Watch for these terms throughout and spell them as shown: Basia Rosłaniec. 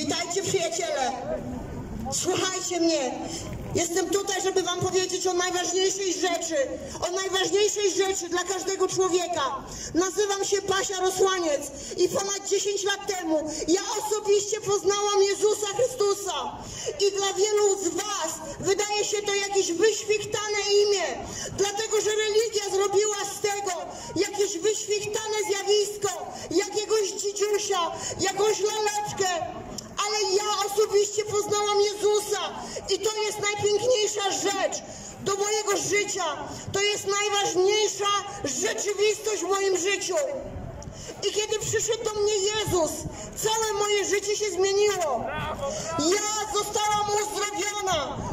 Witajcie przyjaciele, słuchajcie mnie. Jestem tutaj, żeby wam powiedzieć o najważniejszej rzeczy. O najważniejszej rzeczy dla każdego człowieka. Nazywam się Basia Rosłaniec i ponad 10 lat temu ja osobiście poznałam Jezusa Chrystusa. I dla wielu z was wydaje się to jakieś wyświechtane imię. Dlatego, że religia zrobiła z tego jakieś wyświechtane zjawisko. Jakiegoś dzidziusia, jakąś laleczkę. Ale ja osobiście poznałam Jezusa i to jest najpiękniejsza rzecz do mojego życia. To jest najważniejsza rzeczywistość w moim życiu. I kiedy przyszedł do mnie Jezus, całe moje życie się zmieniło. Ja zostałam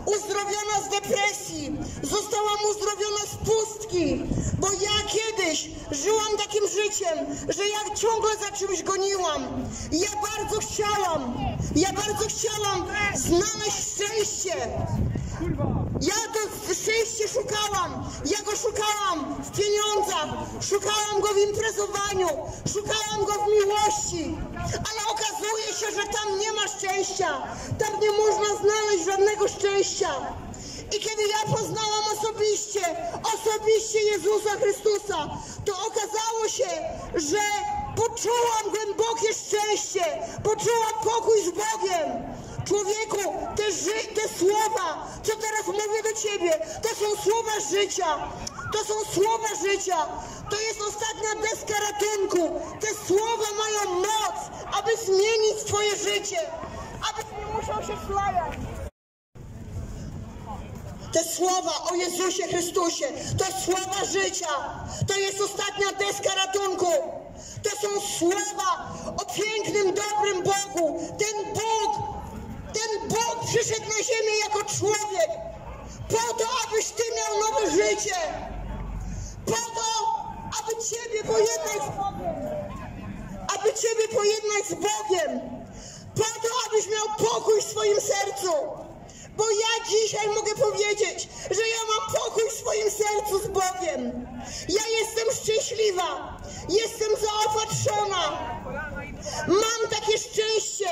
uzdrowiona z depresji, zostałam uzdrowiona z pustki, bo ja kiedyś żyłam takim życiem, że ja ciągle za czymś goniłam. Ja bardzo chciałam znaleźć szczęście. Ja to szczęście szukałam. Ja go szukałam w pieniądzach, szukałam go w imprezowaniu, szukałam go w miłości. Ale okazuje się, że tam nie ma szczęścia. Tam nie można znaleźć żadnego szczęścia. I kiedy ja poznałam osobiście Jezusa Chrystusa, to okazało się, że poczułam głębokie szczęście, poczułam pokój z Bogiem. Człowieku, te słowa, co teraz mówię do ciebie, to są słowa życia. To są słowa życia. To jest ostatnia deska ratunku. Te słowa mają moc, aby zmienić twoje życie. Abyś nie musiał się flajać. Te słowa o Jezusie Chrystusie, to słowa życia. To jest ostatnia deska ratunku. To są słowa o pięknym, dobrym Bogu. Ten Bóg przyszedł na ziemię jako człowiek po to, abyś ty miał nowe życie. Po to, aby ciebie pojednać z Bogiem. Po to, abyś miał pokój w swoim sercu. Bo ja dzisiaj mogę powiedzieć, że ja mam pokój w swoim sercu z Bogiem. Ja jestem szczęśliwa. Jestem zaopatrzona. Mam takie szczęście,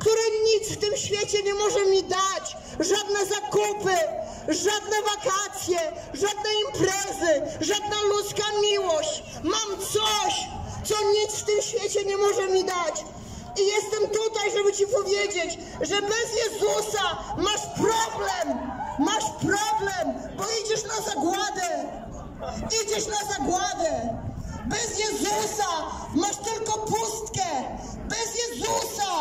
które nic w tym świecie nie może mi dać. Żadne zakupy, żadne wakacje, żadne imprezy, żadna ludzka miłość. Mam coś, co nic w tym świecie nie może mi dać. I jestem tutaj, żeby ci powiedzieć, że bez Jezusa masz problem. Masz problem, bo idziesz na zagładę. Idziesz na zagładę. Bez Jezusa masz tylko pustkę. Bez Jezusa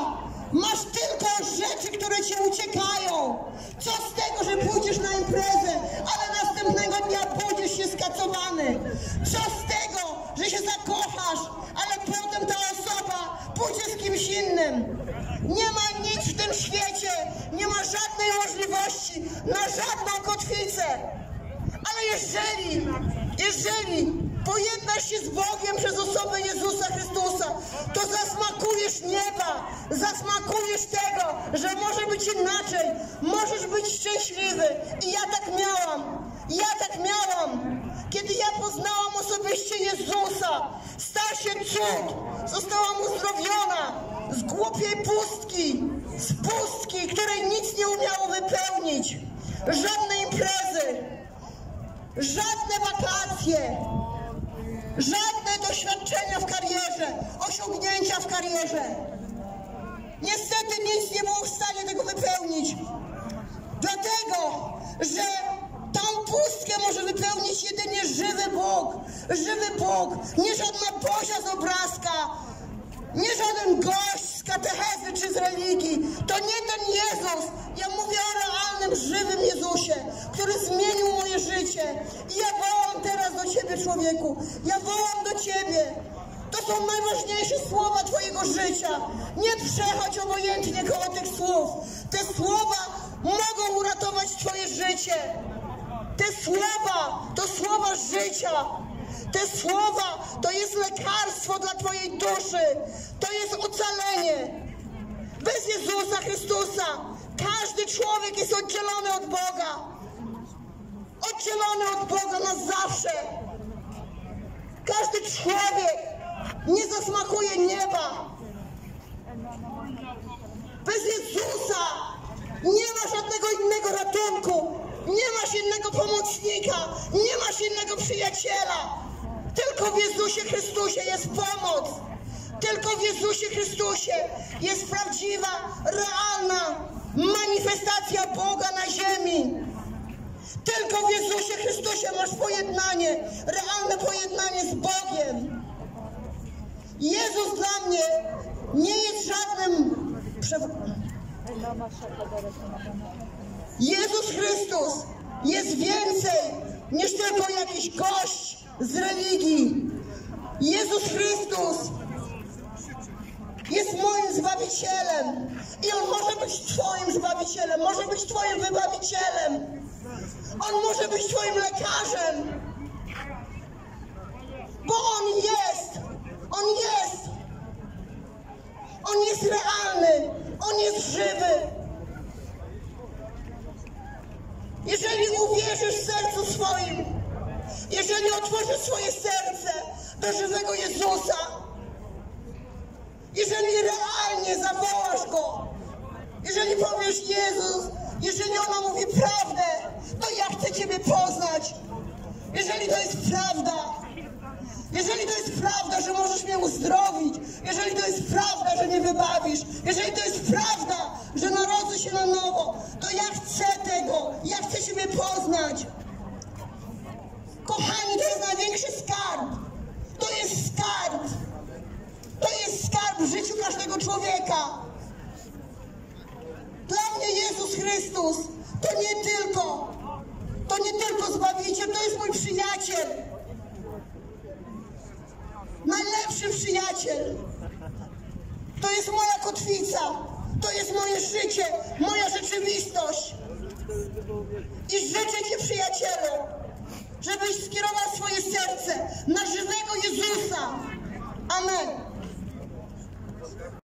masz tylko rzeczy, które cię uciekają. Co z tego, że pójdziesz na imprezę, ale następnego dnia budzisz się skacowany? Co z tego, że się zakochasz, ale potem ta osoba pójdzie z kimś innym? Nie ma nic w tym świecie, nie ma żadnej możliwości na żadną kotwicę. Ale jeżeli pojednasz się z Bogiem przez osobę Jezusa Chrystusa, to zasmakujesz nieba, zasmakujesz tego, że może być inaczej, możesz być szczęśliwy. I ja tak miałam. Kiedy ja poznałam osobiście Jezusa, stał się cud, zostałam uzdrowiona z głupiej pustki, z pustki, której nic nie umiało wypełnić, żadne imprezy, żadne wakacje, żadne doświadczenia w karierze, osiągnięcia w karierze. Niestety nic nie było w stanie tego wypełnić. Dlatego, że tą pustkę może wypełnić jedynie żywy Bóg. Żywy Bóg, nie żadna Boża z obrazka, nie żaden gość z katechezy czy z religii. To nie ten Jezus. Ja mówię o realnym, żywym Jezusie, który zmienił moje życie. I ja wołam teraz do ciebie, człowieku. Ja wołam do ciebie. To są najważniejsze słowa twojego życia. Nie przechodź obojętnie koło tych słów. Te słowa mogą uratować twoje życie. Te słowa to słowa życia. Te słowa to jest lekarstwo dla twojej duszy. To jest ocalenie. Bez Jezusa Chrystusa każdy człowiek jest oddzielony od Boga. Oddzielony od Boga na zawsze. Każdy człowiek nie zasmakuje nieba. kierunku. Nie masz innego pomocnika, nie masz innego przyjaciela. Tylko w Jezusie Chrystusie jest pomoc. Tylko w Jezusie Chrystusie jest prawdziwa, realna manifestacja Boga na ziemi. Tylko w Jezusie Chrystusie masz pojednanie, realne pojednanie z Bogiem. Jezus dla mnie nie jest żadnym... Jezus Chrystus jest więcej niż tylko jakiś gość z religii. Jezus Chrystus jest moim Zbawicielem i On może być Twoim Zbawicielem, może być Twoim wybawicielem. On może być Twoim lekarzem, bo On jest realny, On jest żywy. Jeżeli uwierzysz w sercu swoim, jeżeli otworzysz swoje serce do żywego Jezusa, jeżeli realnie zawołasz Go, jeżeli powiesz: Jezus, jeżeli ona mówi prawdę, to ja chcę Ciebie poznać. Jeżeli to jest prawda, jeżeli to jest prawda, że możesz mnie uzdrowić, jeżeli to jest prawda, że mnie wybawisz, jeżeli to jest prawda, że narodzę się na nowo, to ja chcę tego, ja chcę Ciebie poznać. Kochani, to jest największy skarb. To jest skarb. To jest skarb w życiu każdego człowieka. Dla mnie Jezus Chrystus to nie tylko Zbawiciel, to jest mój przyjaciel. Najlepszy przyjaciel. To jest moja kotwica. To jest moje życie, moja rzeczywistość. I życzę Ci, przyjacielu, żebyś skierował swoje serce na żywe